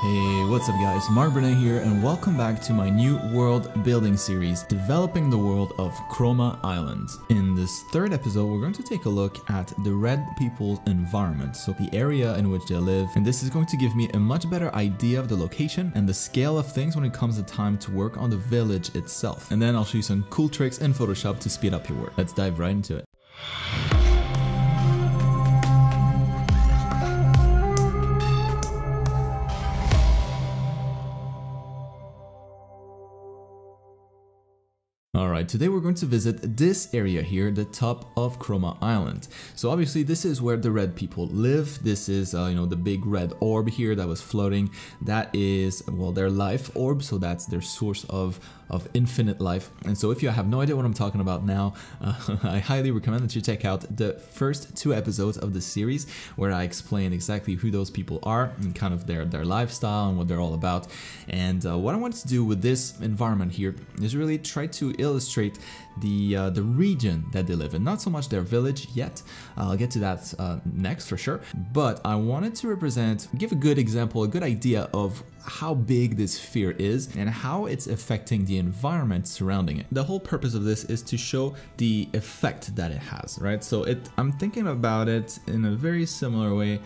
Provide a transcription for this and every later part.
Hey, what's up guys, Marc Brunet here and welcome back to my new world building series, developing the world of Chroma Island. In this third episode, we're going to take a look at the red people's environment, so the area in which they live, and this is going to give me a much better idea of the location and the scale of things when it comes to time to work on the village itself. And then I'll show you some cool tricks in Photoshop to speed up your work. Let's dive right into it. Alright, today we're going to visit this area here, the top of Chroma Island. So obviously this is where the red people live. This is, you know, the big red orb here that was floating. That is, well, their life orb, so that's their source of infinite life. And so if you have no idea what I'm talking about now, I highly recommend that you check out the first two episodes of the series where I explain exactly who those people are and kind of their lifestyle and what they're all about. And what I wanted to do with this environment here is really try to illustrate the region that they live in, not so much their village yet. I'll get to that next for sure, but I wanted to give a good example, a good idea of how big this sphere is and how it's affecting the environment surrounding it. The whole purpose of this is to show the effect that it has, right? So I'm thinking about it in a very similar way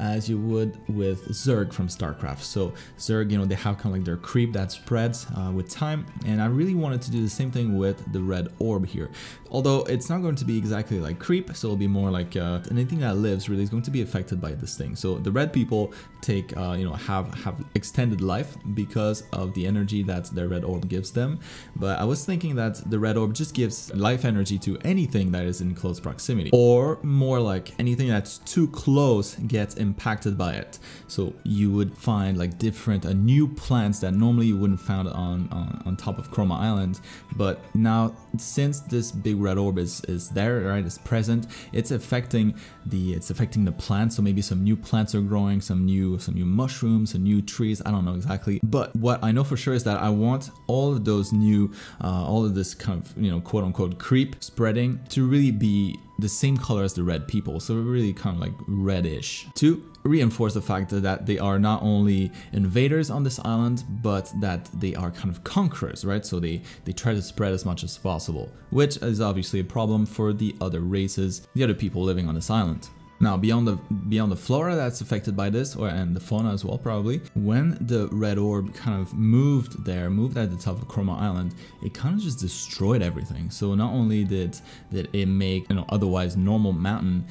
as you would with Zerg from StarCraft. So Zerg, you know, they have kind of like their creep that spreads with time, and I really wanted to do the same thing with the red orb here. Although it's not going to be exactly like creep, so it'll be more like anything that lives really is going to be affected by this thing. So the red people take, you know, have extended life because of the energy that their red orb gives them. But I was thinking that the red orb just gives life energy to anything that is in close proximity, or more like anything that's too close gets impacted by it. So you would find like different new plants that normally you wouldn't found on top of Chroma Island, but now since this big red orb is there, right, is present, it's affecting the plants. So maybe some new plants are growing, some new mushrooms, some new trees, I don't know exactly, but what I know for sure is that I want all of those new all of this kind of, you know, quote unquote creep spreading to really be the same color as the red people, so really kind of like reddish, to reinforce the fact that they are not only invaders on this island, but that they are kind of conquerors, right? So they try to spread as much as possible, which is obviously a problem for the other races, the other people living on this island. Now, beyond the flora that's affected by this, and the fauna as well probably, when the red orb kind of moved at the top of Chroma Island, it kind of just destroyed everything. So not only did it make, you know, otherwise normal mountain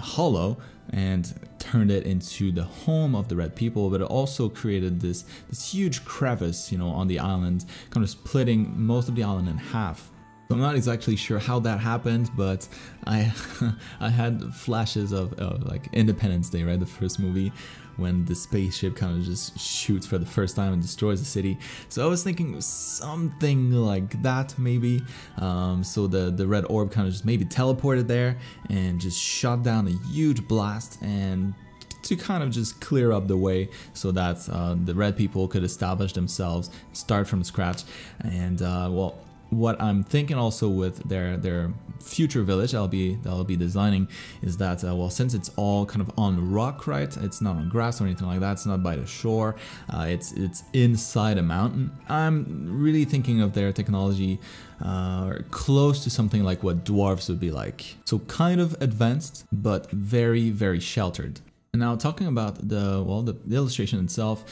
hollow and turned it into the home of the red people, but it also created this huge crevice, you know, on the island, kind of splitting most of the island in half. I'm not exactly sure how that happened, but I had flashes of like Independence Day, right? The first movie, when the spaceship kind of just shoots for the first time and destroys the city. So I was thinking something like that maybe. So the red orb kind of just maybe teleported there and just shot down a huge blast, and to kind of just clear up the way so that the red people could establish themselves, start from scratch, and well, what I'm thinking also with their future village that'll be designing is that, well, since it's all kind of on rock, right? It's not on grass or anything like that. It's not by the shore. It's inside a mountain. I'm really thinking of their technology close to something like what dwarves would be like. So kind of advanced, but very, very sheltered. And now talking about the illustration itself,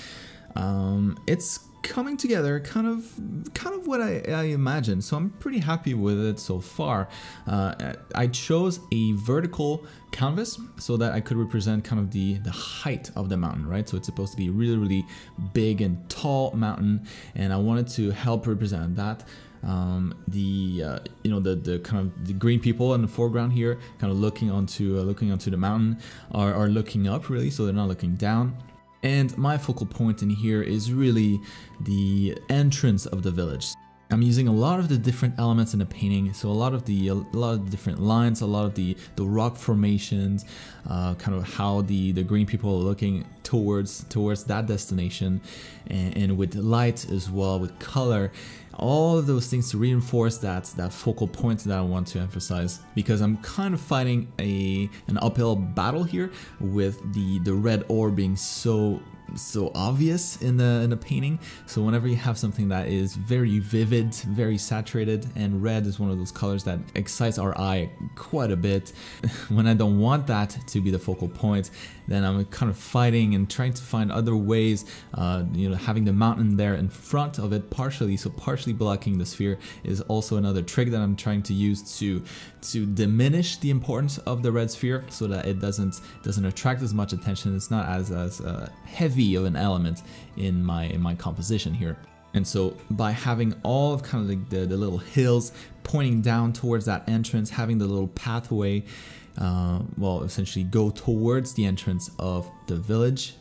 it's coming together kind of what I imagined, so I'm pretty happy with it so far. I chose a vertical canvas so that I could represent kind of the height of the mountain, right? So it's supposed to be really, really big and tall mountain, and I wanted to help represent that. You know, the kind of the green people in the foreground here, kind of looking onto the mountain, are looking up really, so they're not looking down. And my focal point in here is really the entrance of the village. I'm using a lot of the different elements in the painting, so a lot of the different lines, a lot of the rock formations, kind of how the green people are looking towards that destination, and with light as well, with color, all of those things to reinforce that focal point that I want to emphasize, because I'm kind of fighting an uphill battle here with the red orb being so so obvious in a painting. So whenever you have something that is very vivid, very saturated, and red is one of those colors that excites our eye quite a bit. When I don't want that to be the focal point, then I'm kind of fighting and trying to find other ways, you know, having the mountain there in front of it partially, so partially blocking the sphere is also another trick that I'm trying to use to diminish the importance of the red sphere so that it doesn't attract as much attention. It's not as heavy of an element in my composition here. And so by having all of kind of like the little hills pointing down towards that entrance, having the little pathway, well, essentially go towards the entrance of the village,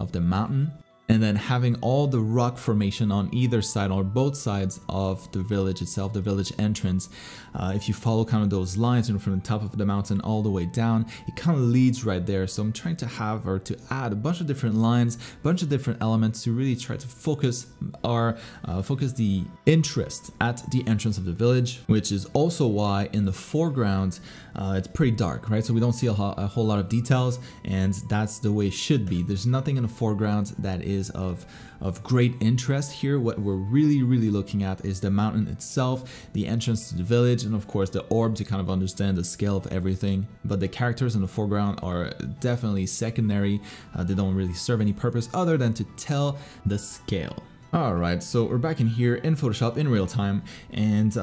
of the mountain, and then having all the rock formation on either side or both sides of the village itself, the village entrance. If you follow kind of those lines, you know, from the top of the mountain all the way down, it kind of leads right there. So I'm trying to have, or to add, a bunch of different lines, a bunch of different elements to really try to focus our, focus the interest at the entrance of the village, which is also why in the foreground, it's pretty dark, right? So we don't see a whole lot of details, and that's the way it should be. There's nothing in the foreground that is of great interest here. What we're really looking at is the mountain itself, the entrance to the village, and of course the orb to kind of understand the scale of everything. But the characters in the foreground are definitely secondary. They don't really serve any purpose other than to tell the scale. Alright, so we're back in here in Photoshop in real time, and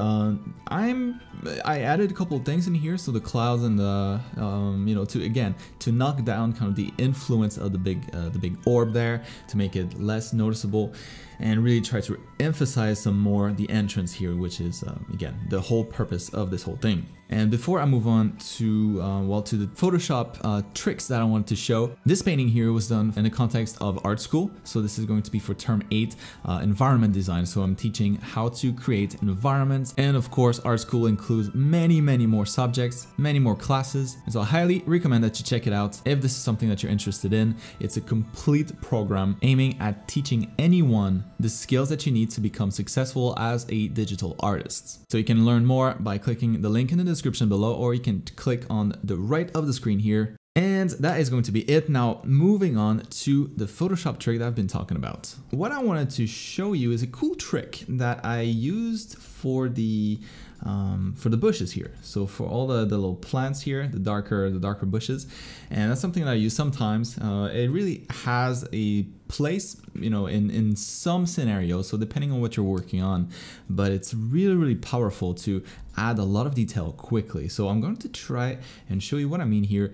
I added a couple of things in here, so the clouds and the you know, to knock down kind of the influence of the big orb there, to make it less noticeable, and really try to emphasize some more the entrance here, which is again the whole purpose of this whole thing. And before I move on to, well, to the Photoshop tricks that I wanted to show, this painting here was done in the context of art school. So this is going to be for term 8, environment design. So I'm teaching how to create environments. And of course, art school includes many more subjects, many more classes. And so I highly recommend that you check it out if this is something that you're interested in. It's a complete program aiming at teaching anyone the skills that you need to become successful as a digital artist. So you can learn more by clicking the link in the description below, or you can click on the right of the screen here. And that is going to be it. Now, moving on to the Photoshop trick that I've been talking about. What I wanted to show you is a cool trick that I used for the bushes here. So for all the little plants here, the darker bushes, and that's something that I use sometimes. It really has a place, you know, in some scenarios, so depending on what you're working on, but it's really powerful to add a lot of detail quickly. So I'm going to try and show you what I mean here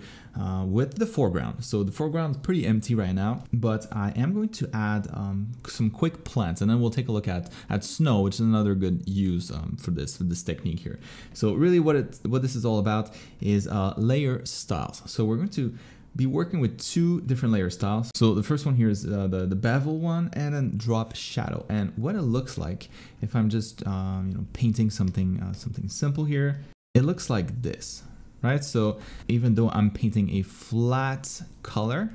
with the foreground. So the foreground is pretty empty right now, but I am going to add some quick plants, and then we'll take a look at snow, which is another good use for this technique here. So really what this is all about is layer styles. So we're going to be working with two different layer styles. So the first one here is the bevel one, and then drop shadow. And what it looks like if I'm just you know, painting something something simple here, it looks like this, right? So even though I'm painting a flat color,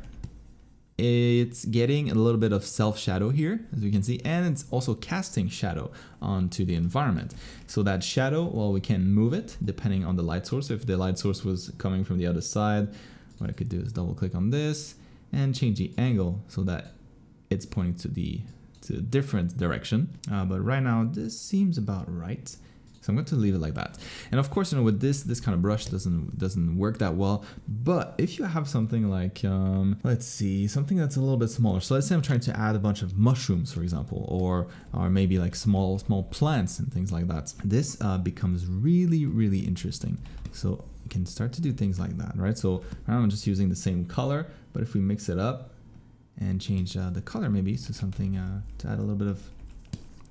it's getting a little bit of self shadow here, as we can see, and it's also casting shadow onto the environment. So that shadow, well, we can move it depending on the light source. If the light source was coming from the other side, what I could do is double click on this and change the angle so that it's pointing to a different direction. But right now this seems about right. So I'm going to leave it like that. And of course, you know, with this kind of brush doesn't work that well. But if you have something like, let's see, something that's a little bit smaller. So let's say I'm trying to add a bunch of mushrooms, for example, or maybe like small plants and things like that. This becomes really interesting. So you can start to do things like that, right? So I'm just using the same color, but if we mix it up and change the color maybe to something to add a little bit of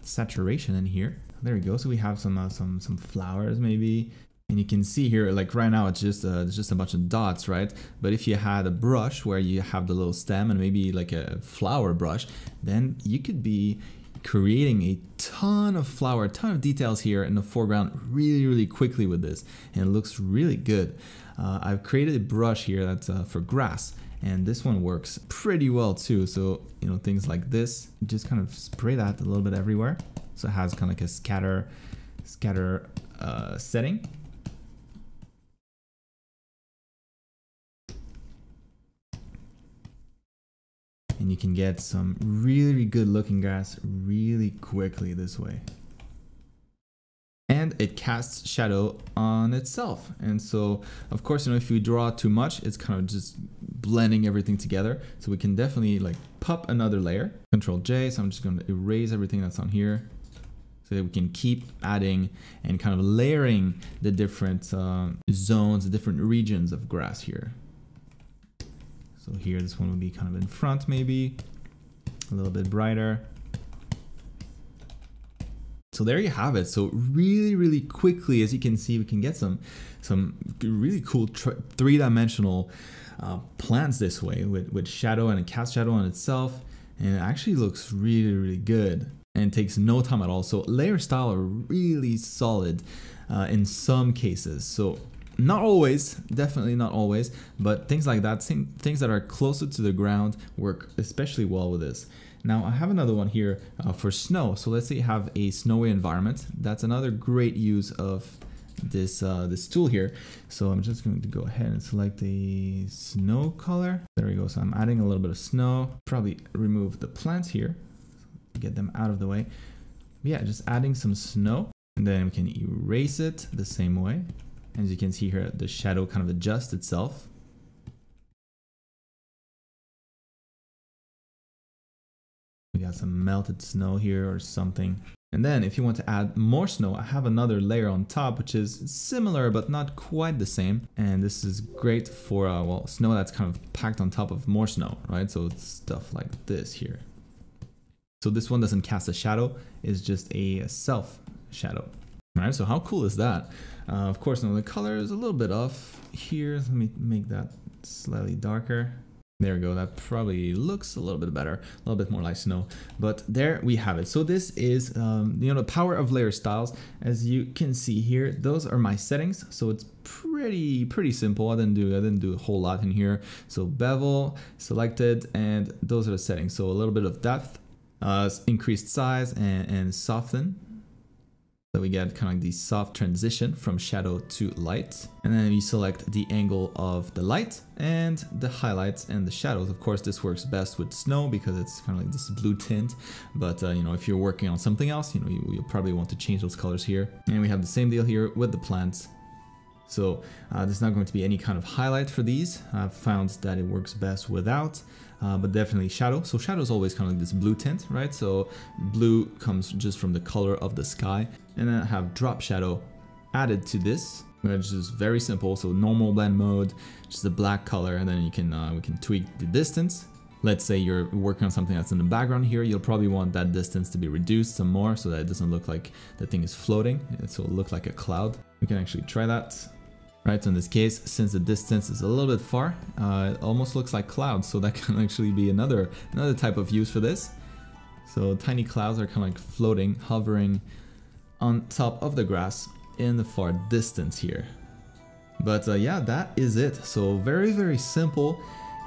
saturation in here. There we go. So we have some flowers maybe, and you can see here, like right now, it's just a bunch of dots, right? But if you had a brush where you have the little stem and maybe like a flower brush, then you could be creating a ton of flower, a ton of details here in the foreground really quickly with this, and it looks really good. I've created a brush here that's for grass, and this one works pretty well too. So, you know, things like this, just kind of spray that a little bit everywhere. So it has kind of like a scatter setting. and you can get some really good looking grass really quickly this way. And it casts shadow on itself. And so, of course, you know, if you draw too much, it's kind of just blending everything together. So we can definitely like pop another layer, Control J. So I'm just going to erase everything that's on here so that we can keep adding and kind of layering the different zones, the different regions of grass here. So here, this one would be kind of in front, maybe a little bit brighter. So there you have it. So really, really quickly, as you can see, we can get some really cool three-dimensional plants this way with shadow, and it casts shadow on itself. And it actually looks really, really good and takes no time at all. So layer style are really solid in some cases. So not always, definitely not always, but things like that, things that are closer to the ground work especially well with this. Now I have another one here for snow. So let's say you have a snowy environment. That's another great use of this, this tool here. So I'm just going to go ahead and select a snow color. There we go. So I'm adding a little bit of snow, probably remove the plants here, get them out of the way. Yeah, just adding some snow, and then we can erase it the same way. As you can see here, the shadow kind of adjusts itself. We got some melted snow here or something. And then if you want to add more snow, I have another layer on top, which is similar, but not quite the same. And this is great for, well, snow that's kind of packed on top of more snow, right? So it's stuff like this here. So this one doesn't cast a shadow, it's just a self shadow. All right, so how cool is that? Of course, now the color is a little bit off here. Let me make that slightly darker. There we go. That probably looks a little bit better, a little bit more like snow, but there we have it. So this is, you know, the power of layer styles. As you can see here, those are my settings. So it's pretty simple. I didn't do a whole lot in here. So bevel selected, and those are the settings. So a little bit of depth, increased size, and soften. So we get kind of the soft transition from shadow to light. And then we select the angle of the light and the highlights and the shadows. Of course, this works best with snow because it's kind of like this blue tint. But, you know, if you're working on something else, you know, you'll probably want to change those colors here. And we have the same deal here with the plants. So there's not going to be any kind of highlight for these. I've found that it works best without, but definitely shadow. So shadow is always kind of like this blue tint, right? So blue comes just from the color of the sky. And then I have drop shadow added to this, which is very simple. So normal blend mode, just the black color, and then you can we can tweak the distance. Let's say you're working on something that's in the background here, you'll probably want that distance to be reduced some more so that it doesn't look like the thing is floating, so it'll look like a cloud. We can actually try that. Right, so in this case, since the distance is a little bit far, it almost looks like clouds, so that can actually be another type of use for this. So tiny clouds are kind of like floating, hovering on top of the grass in the far distance here. But yeah, that is it. So very simple,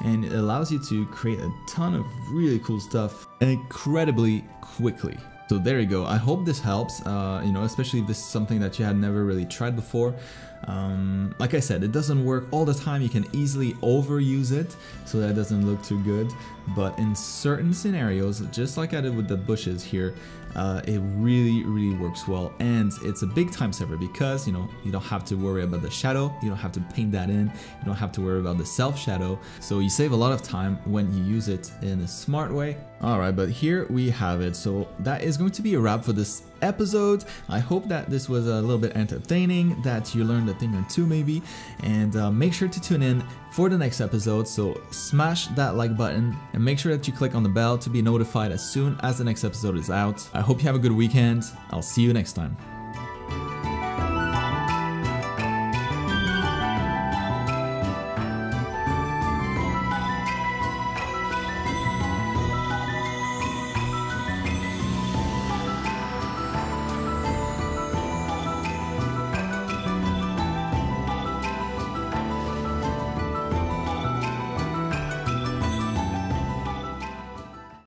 and it allows you to create a ton of really cool stuff incredibly quickly. So there you go. I hope this helps, you know, especially if this is something that you had never really tried before. Like I said, it doesn't work all the time. You can easily overuse it so that it doesn't look too good. But in certain scenarios, just like I did with the bushes here, it really works well. And it's a big time saver because, you know, you don't have to worry about the shadow. You don't have to paint that in. You don't have to worry about the self shadow. So you save a lot of time when you use it in a smart way. All right, but here we have it. So that is going to be a wrap for this episode. I hope that this was a little bit entertaining, that you learned a thing or two maybe, and make sure to tune in for the next episode. So smash that like button and make sure that you click on the bell to be notified as soon as the next episode is out. I hope you have a good weekend. I'll see you next time.